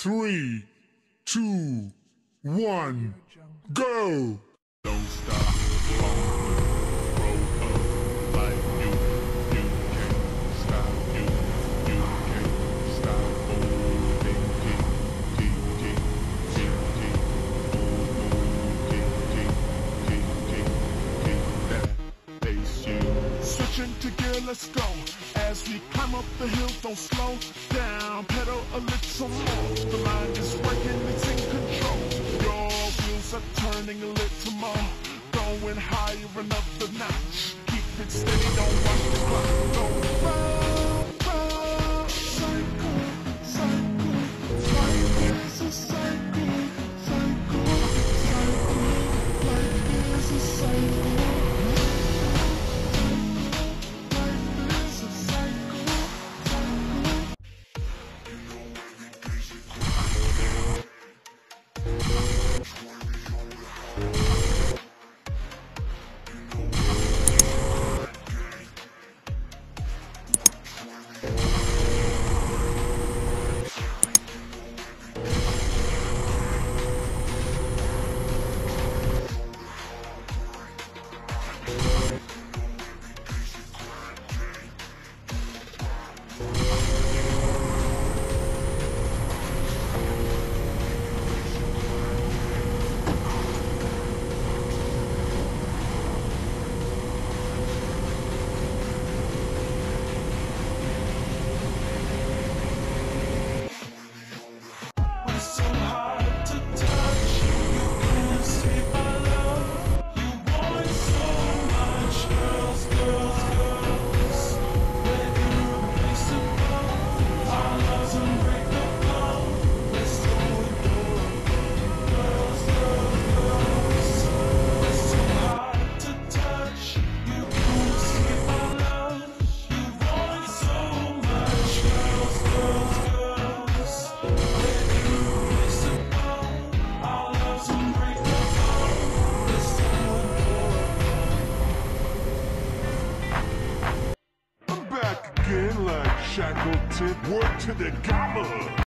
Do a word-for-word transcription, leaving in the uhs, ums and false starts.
Three, two, one, go! Don't stop on the road of life. You, you can't stop. You, you can't stop. Oh, ding, ding, ding, ding, ding, ding. Oh, ding, ding, ding, ding, ding. That face you. Switching to gear, let's go. As we climb up the hill, don't slow down, pedal a little more. The mind is breaking, it's in control. Your wheels are turning a little more, going higher, another notch. Keep it steady, don't watch the clock. Go round, round, cycle, cycle, cycle. Life is a cycle, cycle, cycle. Life is a cycle. Shackleton, word to the gamma.